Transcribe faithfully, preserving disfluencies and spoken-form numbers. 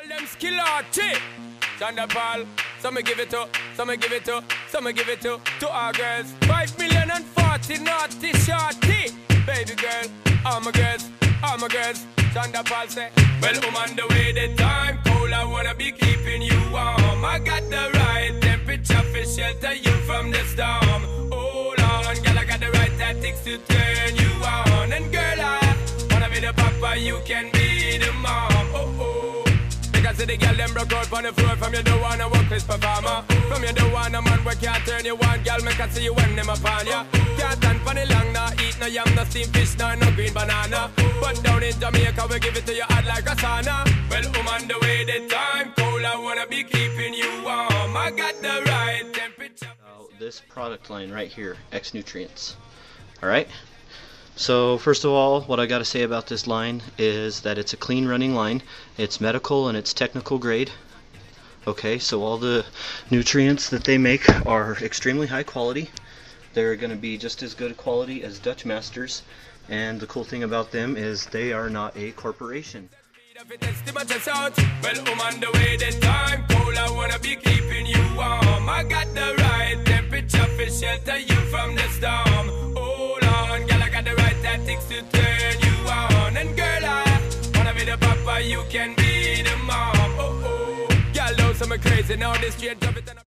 All them skill artists. Thunderball, some me give it to, some me give it to, some me give it to, to our girls. Five million and forty naughty shorty. Baby girl, all my girls, all my girls. Thunderball say, well, I'm on the way, the time cold. I wanna be keeping you warm. I got the right temperature for shelter you from the storm. Hold on, girl, I got the right tactics to turn you on. And girl, I wanna be the papa, you can be the mom. Oh, oh. Because the girl them broke out on the floor. From you don't wanna work this performer. From you don't wanna man where can't turn you on. Girl, make I see you when them upon ya. Can't stand for the long, nah. Eat no yam, no steam fish, nah, no green banana. But down in Jamaica, we give it to you hot like a sauna. Well, I'm on the way, the time cold. I wanna be keeping you warm. I got the right temperature. Oh, this product line right here, X-Nutrients. Alright? So first of all, what I gotta say about this line is that it's a clean running line. It's medical and it's technical grade. Okay, so all the nutrients that they make are extremely high quality. They're gonna be just as good quality as Dutch Masters. And the cool thing about them is they are not a corporation. To turn you on, and girl, I wanna be the papa, you can be the mom. Oh, oh, girl, those are my crazy now. This straight